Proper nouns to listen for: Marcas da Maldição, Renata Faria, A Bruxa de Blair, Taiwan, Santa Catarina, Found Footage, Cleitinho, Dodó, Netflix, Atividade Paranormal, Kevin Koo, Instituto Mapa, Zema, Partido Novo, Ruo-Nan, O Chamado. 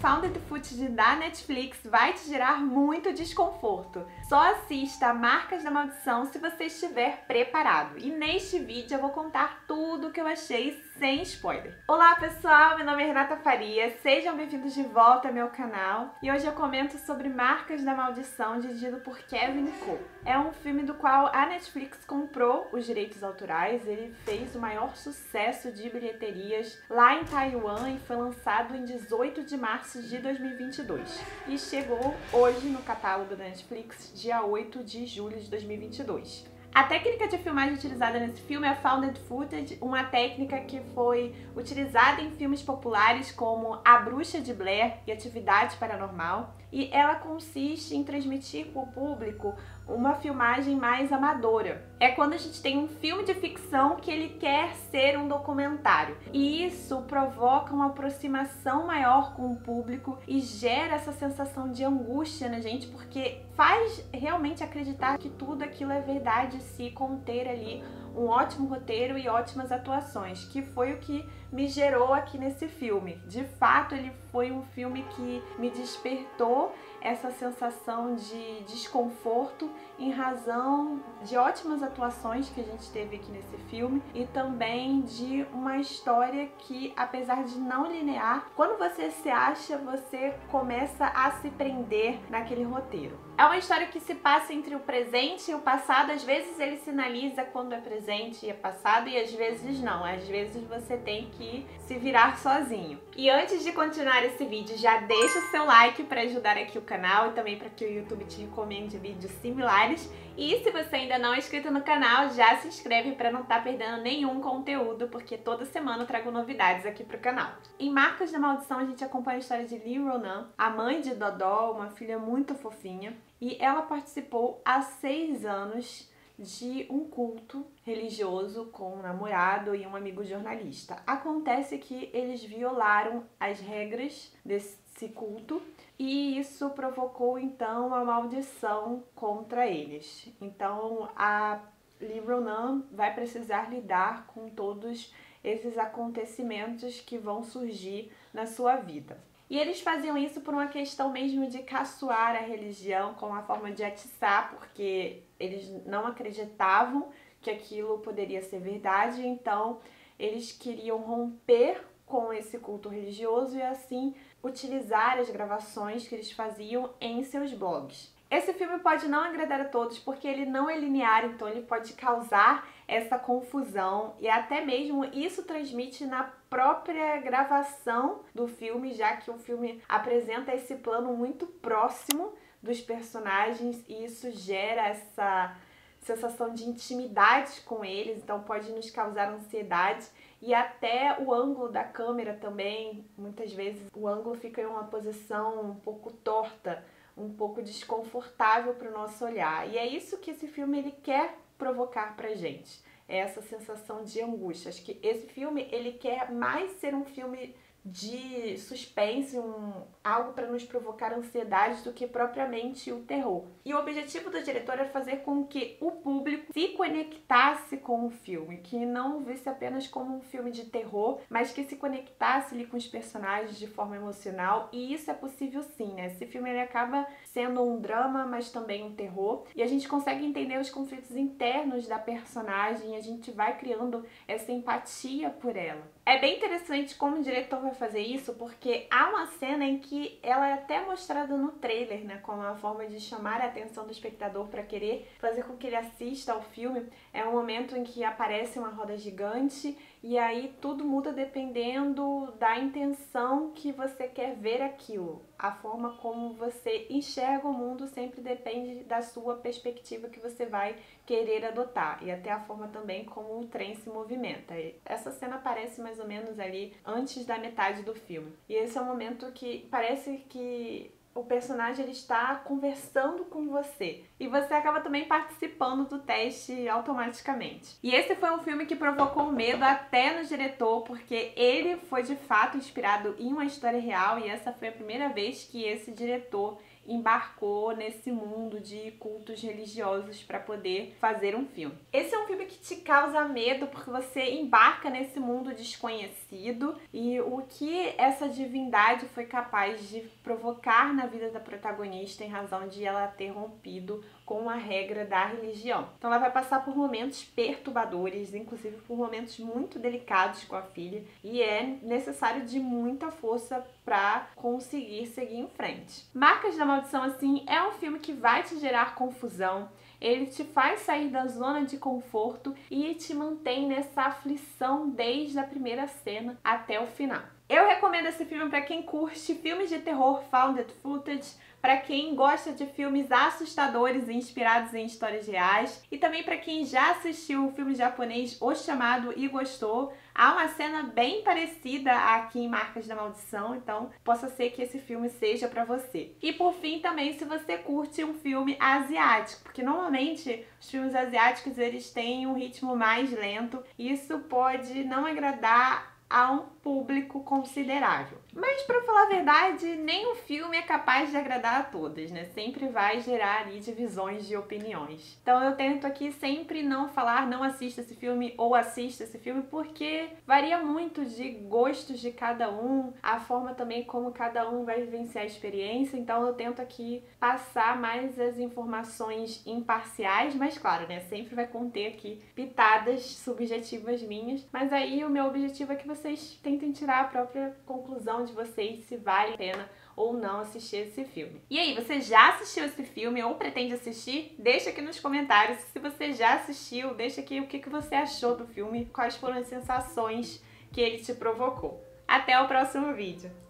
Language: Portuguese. Found Footage da Netflix vai te gerar muito desconforto. Só assista Marcas da Maldição se você estiver preparado. E neste vídeo eu vou contar tudo o que eu achei sem spoiler. Olá pessoal, meu nome é Renata Faria, sejam bem-vindos de volta ao meu canal. E hoje eu comento sobre Marcas da Maldição, dirigido por Kevin Koo. É um filme do qual a Netflix comprou os direitos autorais, ele fez o maior sucesso de bilheterias lá em Taiwan e foi lançado em 18 de março de 2022. E chegou hoje no catálogo da Netflix, dia 8 de julho de 2022. A técnica de filmagem utilizada nesse filme é Found Footage, uma técnica que foi utilizada em filmes populares como A Bruxa de Blair e Atividade Paranormal, e ela consiste em transmitir para o público uma filmagem mais amadora. É quando a gente tem um filme de ficção que ele quer ser um documentário, e isso provoca uma aproximação maior com o público e gera essa sensação de angústia na gente, porque faz realmente acreditar que tudo aquilo é verdade, se conter ali um ótimo roteiro e ótimas atuações, que foi o que me gerou aqui nesse filme. De fato, ele foi um filme que me despertou essa sensação de desconforto em razão de ótimas atuações que a gente teve aqui nesse filme e também de uma história que, apesar de não linear, quando você se acha, você começa a se prender naquele roteiro. É uma história que se passa entre o presente e o passado. Às vezes ele sinaliza quando é presente e é passado, e às vezes não. Às vezes você tem que se virar sozinho. E antes de continuar esse vídeo, já deixa o seu like para ajudar aqui o canal e também para que o YouTube te recomende vídeos similares. E se você ainda não é inscrito no canal, já se inscreve para não estar perdendo nenhum conteúdo, porque toda semana eu trago novidades aqui pro canal. Em Marcas da Maldição a gente acompanha a história de Ruo-Nan, a mãe de Dodó, uma filha muito fofinha, e ela participou há 6 anos de um culto religioso com um namorado e um amigo jornalista. Acontece que eles violaram as regras desse culto e isso provocou então uma maldição contra eles. Então a Ruo-Nan vai precisar lidar com todos esses acontecimentos que vão surgir na sua vida. E eles faziam isso por uma questão mesmo de caçoar a religião, com a forma de atiçar, porque eles não acreditavam que aquilo poderia ser verdade, então eles queriam romper com esse culto religioso e assim utilizar as gravações que eles faziam em seus blogs. Esse filme pode não agradar a todos porque ele não é linear, então ele pode causar essa confusão e até mesmo isso transmite na própria gravação do filme, já que o filme apresenta esse plano muito próximo dos personagens e isso gera essa sensação de intimidade com eles, então pode nos causar ansiedade. E até o ângulo da câmera também, muitas vezes o ângulo fica em uma posição um pouco torta, um pouco desconfortável para o nosso olhar. E é isso que esse filme ele quer provocar pra gente, é essa sensação de angústia. Acho que esse filme ele quer mais ser um filme de suspense, algo para nos provocar ansiedade do que propriamente o terror. E o objetivo do diretor é fazer com que o público se conectasse com o filme, que não visse apenas como um filme de terror, mas que se conectasse ali com os personagens de forma emocional, e isso é possível sim, né? Esse filme ele acaba sendo um drama, mas também um terror, e a gente consegue entender os conflitos internos da personagem, e a gente vai criando essa empatia por ela. É bem interessante como o diretor vai fazer isso, porque há uma cena em que ela é até mostrada no trailer, né, como uma forma de chamar a atenção do espectador para querer fazer com que ele assista ao filme. É um momento em que aparece uma roda gigante e aí tudo muda dependendo da intenção que você quer ver aquilo. A forma como você enxerga o mundo sempre depende da sua perspectiva que você vai querer adotar, e até a forma também como o trem se movimenta. Essa cena aparece mais ou menos ali antes da metade do filme. E esse é um momento que parece que o personagem ele está conversando com você e você acaba também participando do teste automaticamente. E esse foi um filme que provocou medo até no diretor, porque ele foi de fato inspirado em uma história real, e essa foi a primeira vez que esse diretor embarcou nesse mundo de cultos religiosos para poder fazer um filme. Esse é um filme que te causa medo porque você embarca nesse mundo desconhecido e o que essa divindade foi capaz de provocar na vida da protagonista em razão de ela ter rompido com a regra da religião. Então ela vai passar por momentos perturbadores, inclusive por momentos muito delicados com a filha, e é necessário de muita força para conseguir seguir em frente. Marcas da Maldição, assim, é um filme que vai te gerar confusão, ele te faz sair da zona de conforto e te mantém nessa aflição desde a primeira cena até o final. Eu recomendo esse filme para quem curte filmes de terror found footage, para quem gosta de filmes assustadores e inspirados em histórias reais, e também para quem já assistiu o filme japonês O Chamado e gostou. Há uma cena bem parecida aqui em Marcas da Maldição, então possa ser que esse filme seja para você. E por fim também, se você curte um filme asiático, porque normalmente os filmes asiáticos eles têm um ritmo mais lento, e isso pode não agradar a um público considerável. Mas, para falar a verdade, nenhum filme é capaz de agradar a todas, né? Sempre vai gerar ali divisões de opiniões. Então eu tento aqui sempre não falar não assista esse filme ou assista esse filme, porque varia muito de gostos de cada um, a forma também como cada um vai vivenciar a experiência, então eu tento aqui passar mais as informações imparciais, mas claro, né? Sempre vai conter aqui pitadas subjetivas minhas, mas aí o meu objetivo é que vocês tentem tirar a própria conclusão de vocês se vale a pena ou não assistir esse filme. E aí, você já assistiu esse filme ou pretende assistir? Deixa aqui nos comentários. Se você já assistiu, deixa aqui o que você achou do filme, quais foram as sensações que ele te provocou. Até o próximo vídeo!